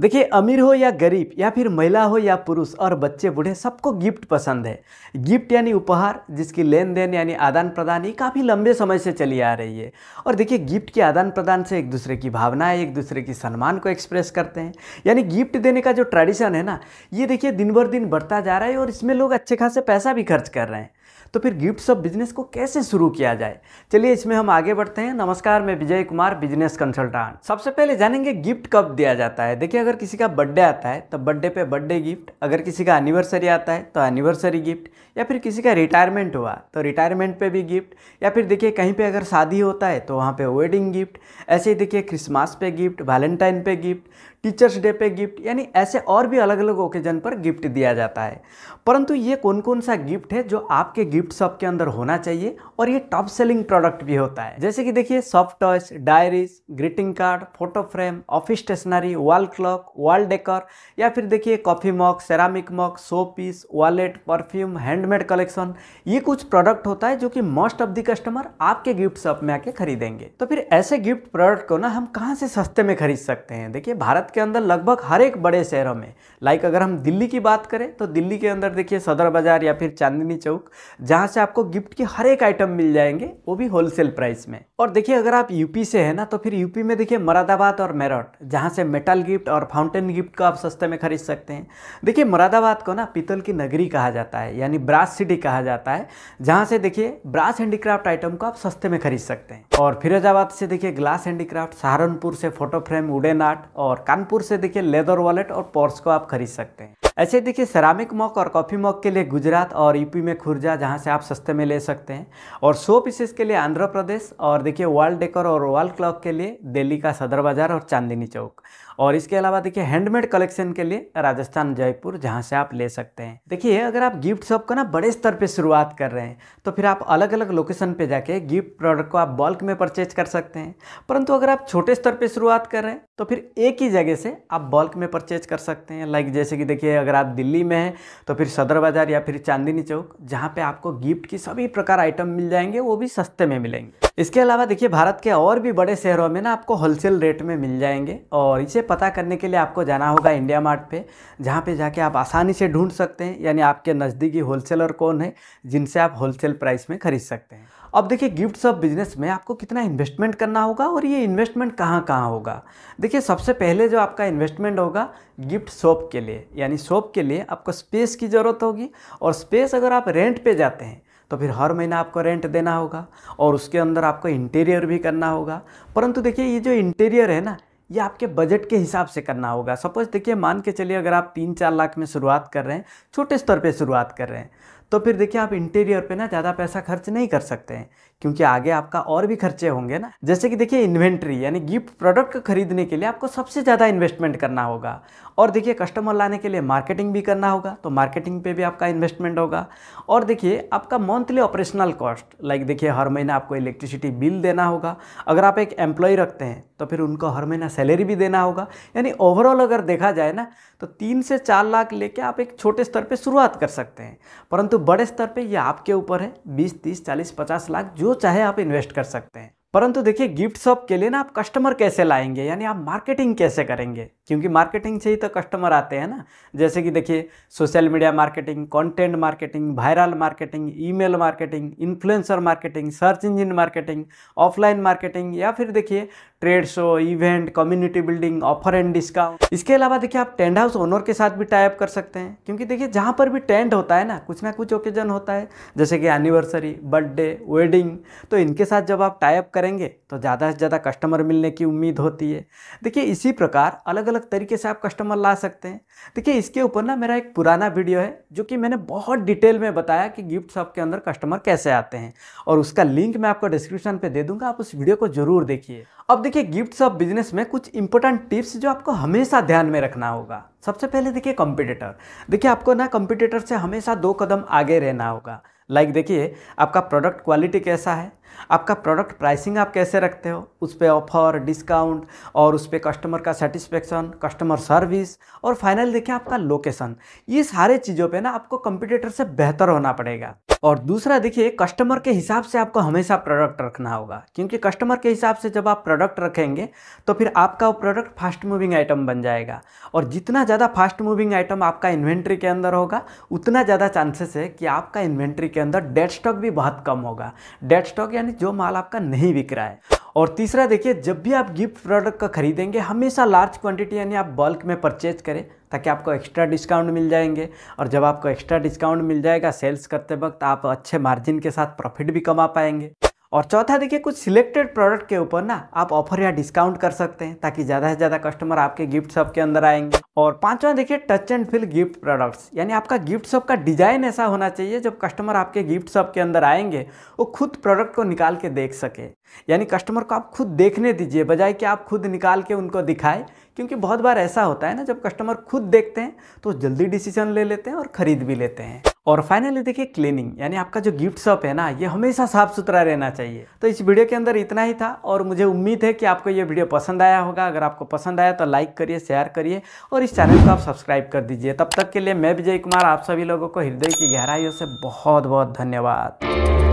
देखिए, अमीर हो या गरीब या फिर महिला हो या पुरुष और बच्चे बूढ़े सबको गिफ्ट पसंद है। गिफ्ट यानी उपहार, जिसकी लेन देन यानी आदान प्रदान ही काफ़ी लंबे समय से चली आ रही है। और देखिए, गिफ्ट के आदान प्रदान से एक दूसरे की भावनाएं, एक दूसरे की सम्मान को एक्सप्रेस करते हैं। यानी गिफ्ट देने का जो ट्रेडिशन है ना, ये देखिए दिन बर दिन बढ़ता जा रहा है और इसमें लोग अच्छे खासे पैसा भी खर्च कर रहे हैं। तो फिर गिफ्ट्स ऑफ बिजनेस को कैसे शुरू किया जाए, चलिए इसमें हम आगे बढ़ते हैं। नमस्कार, मैं विजय कुमार, बिजनेस कंसल्टेंट। सबसे पहले जानेंगे गिफ्ट कब दिया जाता है। देखिए, अगर किसी का बर्थडे आता है तो बर्थडे पे बर्थडे गिफ्ट, अगर किसी का एनिवर्सरी आता है तो एनिवर्सरी गिफ्ट, या फिर किसी का रिटायरमेंट हुआ तो रिटायरमेंट पे भी गिफ्ट, या फिर देखिए कहीं पे अगर शादी होता है तो वहाँ पे वेडिंग गिफ्ट। ऐसे ही देखिए क्रिसमस पे गिफ्ट, वैलेंटाइन पे गिफ्ट, टीचर्स डे पे गिफ्ट, यानी ऐसे और भी अलग अलग ओकेजन पर गिफ्ट दिया जाता है। परंतु ये कौन कौन सा गिफ्ट है जो आपके गिफ्ट शॉप के अंदर होना चाहिए और ये टॉप सेलिंग प्रोडक्ट भी होता है, जैसे कि देखिए soft toys, diaries, greeting card, photo frame, office stationery, wall clock, wall decor, या फिर देखिए coffee mug, ceramic mug, show piece, wallet, perfume, handmade collection. ये कुछ प्रोडक्ट होता है जो कि मोस्ट ऑफ द कस्टमर आपके गिफ्ट शॉप में आके खरीदेंगे। तो फिर ऐसे गिफ्ट प्रोडक्ट को ना हम कहाँ से सस्ते में खरीद सकते हैं। देखिए, भारत के अंदर लगभग हर एक बड़े शहरों में, लाइक अगर हम दिल्ली की बात करें तो दिल्ली के अंदर देखिए सदर बाजार या फिर चांदनी चौक, जहाँ से आपको गिफ्ट के हर एक आइटम मिल जाएंगे, वो भी होलसेल प्राइस में। और देखिए अगर आप यूपी से हैं ना, तो फिर यूपी में देखिए मुरादाबाद और मेरठ, जहाँ से मेटल गिफ्ट और फाउंटेन गिफ्ट को आप सस्ते में खरीद सकते हैं। देखिए मुरादाबाद को ना पीतल की नगरी कहा जाता है, यानी ब्रास सिटी कहा जाता है, जहाँ से देखिए ब्रास हैंडीक्राफ्ट आइटम को आप सस्ते में खरीद सकते हैं। और फिरोजाबाद से देखिए ग्लास हैंडीक्राफ्ट, सहारनपुर से फोटो फ्रेम, वुडन आर्ट, और कानपुर से देखिए लेदर वॉलेट और पर्स को आप खरीद सकते हैं। ऐसे देखिए सेरामिक मॉक और कॉफ़ी मॉक के लिए गुजरात और यूपी में खुर्जा, जहाँ से आप सस्ते में ले सकते हैं। और शो पीसेस के लिए आंध्र प्रदेश, और देखिए वॉल डेकोर और वॉल क्लॉक के लिए दिल्ली का सदर बाजार और चांदनी चौक। और इसके अलावा देखिए हैंडमेड कलेक्शन के लिए राजस्थान जयपुर, जहाँ से आप ले सकते हैं। देखिए अगर आप गिफ्ट शॉप को ना बड़े स्तर पर शुरुआत कर रहे हैं तो फिर आप अलग अलग लोकेशन पर जाके गिफ्ट प्रोडक्ट को आप बल्क में परचेज कर सकते हैं। परंतु अगर आप छोटे स्तर पर शुरुआत कर रहे हैं तो फिर एक ही जगह से आप बल्क में परचेज कर सकते हैं। लाइक जैसे कि देखिए अगर आप दिल्ली में हैं तो फिर सदर बाज़ार या फिर चांदनी चौक, जहाँ पे आपको गिफ्ट की सभी प्रकार आइटम मिल जाएंगे, वो भी सस्ते में मिलेंगे। इसके अलावा देखिए भारत के और भी बड़े शहरों में ना आपको होलसेल रेट में मिल जाएंगे। और इसे पता करने के लिए आपको जाना होगा इंडिया मार्ट पे, जहाँ पे जाके आप आसानी से ढूंढ सकते हैं, यानी आपके नज़दीकी होलसेलर कौन है जिनसे आप होलसेल प्राइस में खरीद सकते हैं। अब देखिए गिफ्ट शॉप बिजनेस में आपको कितना इन्वेस्टमेंट करना होगा और ये इन्वेस्टमेंट कहाँ कहाँ होगा। देखिए सबसे पहले जो आपका इन्वेस्टमेंट होगा गिफ्ट शॉप के लिए, यानी शॉप के लिए आपको स्पेस की ज़रूरत होगी। और स्पेस अगर आप रेंट पे जाते हैं तो फिर हर महीना आपको रेंट देना होगा और उसके अंदर आपको इंटीरियर भी करना होगा। परंतु देखिए ये जो इंटीरियर है ना, ये आपके बजट के हिसाब से करना होगा। सपोज देखिए मान के चलिए अगर आप 3-4 लाख में शुरुआत कर रहे हैं, छोटे स्तर पे शुरुआत कर रहे हैं, तो फिर देखिए आप इंटीरियर पे ना ज़्यादा पैसा खर्च नहीं कर सकते हैं, क्योंकि आगे आपका और भी खर्चे होंगे ना। जैसे कि देखिए इन्वेंट्री, यानी गिफ्ट प्रोडक्ट को खरीदने के लिए आपको सबसे ज़्यादा इन्वेस्टमेंट करना होगा। और देखिए कस्टमर लाने के लिए मार्केटिंग भी करना होगा, तो मार्केटिंग पे भी आपका इन्वेस्टमेंट होगा। और देखिए आपका मंथली ऑपरेशनल कॉस्ट, लाइक देखिए हर महीना आपको इलेक्ट्रिसिटी बिल देना होगा। अगर आप एक एम्प्लॉय रखते हैं तो फिर उनको हर महीना सैलरी भी देना होगा। यानी ओवरऑल अगर देखा जाए ना तो 3 से 4 लाख लेके आप एक छोटे स्तर पर शुरुआत कर सकते हैं। परंतु बड़े स्तर पे ये आपके ऊपर है, 20, 30, 40, 50 लाख जो चाहे आप इन्वेस्ट कर सकते हैं। परंतु देखिए गिफ्ट शॉप के लिए ना आप कस्टमर कैसे लाएंगे, यानी आप मार्केटिंग कैसे करेंगे, क्योंकि मार्केटिंग से ही तो कस्टमर आते हैं ना। जैसे कि देखिए social media marketing, content marketing, viral marketing, email marketing, influencer marketing, search engine marketing, offline marketing, या फिर देखिए trade show, event, community building, offer and discount. इसके अलावा देखिए आप टेंट हाउस ओनर के साथ भी टाई अप कर सकते हैं, क्योंकि देखिए जहाँ पर भी टेंट होता है ना कुछ ओकेजन होता है, जैसे कि एनिवर्सरी, बर्थडे, वेडिंग, तो इनके साथ जब आप टाई अप करेंगे तो ज़्यादा से ज़्यादा कस्टमर मिलने की उम्मीद होती है। देखिए इसी प्रकार अलग अलग तरीके से आप कस्टमर ला सकते हैं। देखिए इसके ऊपर ना मेरा एक पुराना वीडियो है जो कि मैंने बहुत डिटेल में बताया कि गिफ्ट शॉप के अंदर कस्टमर कैसे आते हैं, और उसका लिंक मैं आपको डिस्क्रिप्शन पे दे दूंगा, आप उस वीडियो को जरूर देखिए। अब देखिए गिफ्ट शॉप बिजनेस में कुछ इंपॉर्टेंट टिप्स जो आपको हमेशा ध्यान में रखना होगा। सबसे पहले देखिए कॉम्पिटिटर, देखिए आपको ना कॉम्पिटिटर से हमेशा 2 कदम आगे रहना होगा। लाइक देखिए आपका प्रोडक्ट क्वालिटी कैसा है, आपका प्रोडक्ट प्राइसिंग आप कैसे रखते हो, उस पर ऑफर, डिस्काउंट, और उस पर कस्टमर का सेटिस्फेक्शन, कस्टमर सर्विस, और फाइनल देखिए आपका लोकेशन। ये सारे चीज़ों पे ना आपको कंपटीटर से बेहतर होना पड़ेगा। और दूसरा देखिए, कस्टमर के हिसाब से आपको हमेशा प्रोडक्ट रखना होगा, क्योंकि कस्टमर के हिसाब से जब आप प्रोडक्ट रखेंगे तो फिर आपका वो प्रोडक्ट फास्ट मूविंग आइटम बन जाएगा। और जितना ज़्यादा फास्ट मूविंग आइटम आपका इन्वेंट्री के अंदर होगा उतना ज़्यादा चांसेस है कि आपका इन्वेंट्री के अंदर डेड स्टॉक भी बहुत कम होगा। डेड स्टॉक यानी जो माल आपका नहीं बिक रहा है। और तीसरा देखिए, जब भी आप गिफ्ट प्रोडक्ट का खरीदेंगे हमेशा लार्ज क्वांटिटी यानी आप बल्क में परचेज करें ताकि आपको एक्स्ट्रा डिस्काउंट मिल जाएंगे। और जब आपको एक्स्ट्रा डिस्काउंट मिल जाएगा सेल्स करते वक्त आप अच्छे मार्जिन के साथ प्रॉफिट भी कमा पाएंगे। और चौथा देखिए, कुछ सिलेक्टेड प्रोडक्ट के ऊपर ना आप ऑफर या डिस्काउंट कर सकते हैं ताकि ज़्यादा से ज़्यादा कस्टमर आपके गिफ्ट शॉप के अंदर आएंगे। और पांचवा देखिए, touch and feel gift products यानी आपका गिफ्ट शॉप का डिज़ाइन ऐसा होना चाहिए जब कस्टमर आपके गिफ्ट शॉप के अंदर आएंगे वो खुद प्रोडक्ट को निकाल के देख सके, यानी कस्टमर को आप खुद देखने दीजिए बजाय कि आप खुद निकाल के उनको दिखाएं। क्योंकि बहुत बार ऐसा होता है ना, जब कस्टमर खुद देखते हैं तो जल्दी डिसीजन ले लेते हैं और ख़रीद भी लेते हैं। और फाइनली देखिए, क्लीनिंग यानी आपका जो गिफ्ट शॉप है ना ये हमेशा साफ़ सुथरा रहना चाहिए। तो इस वीडियो के अंदर इतना ही था और मुझे उम्मीद है कि आपको ये वीडियो पसंद आया होगा। अगर आपको पसंद आया तो लाइक करिए, शेयर करिए और इस चैनल को आप सब्सक्राइब कर दीजिए। तब तक के लिए मैं विजय कुमार, आप सभी लोगों को हृदय की गहराइयों से बहुत बहुत धन्यवाद।